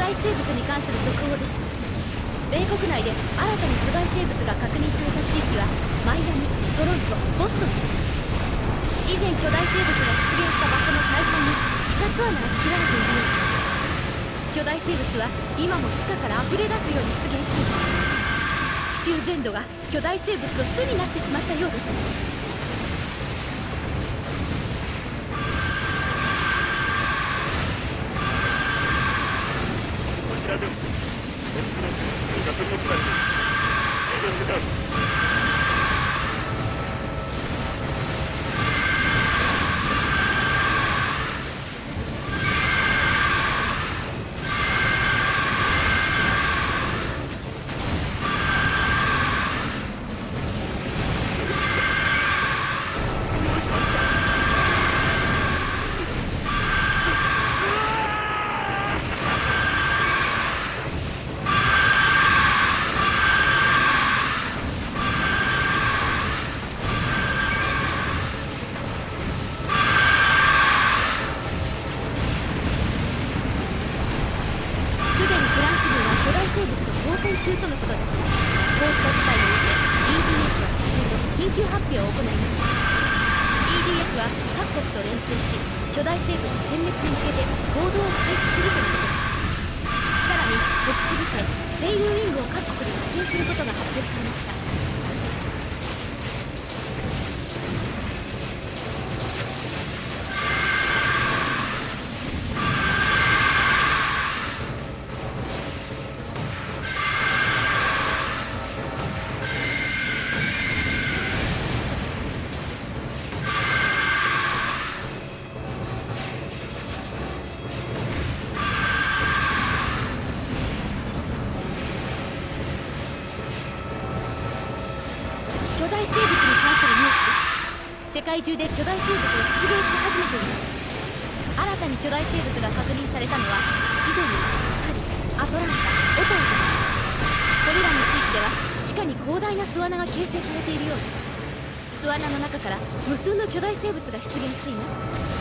大生物に関する続報です。米国内で新たに巨大生物が確認された地域はマイアミ、トロント、ボストンです。以前巨大生物が出現した場所の大半に地下巣穴が作られているようです。巨大生物は今も地下から溢れ出すように出現しています。地球全土が巨大生物の巣になってしまったようです。世界中で巨大生物が出現し始めています。新たに巨大生物が確認されたのはシドニー、パリ、アトランタ、オタンです。これらの地域では地下に広大な巣穴が形成されているようです。巣穴の中から無数の巨大生物が出現しています。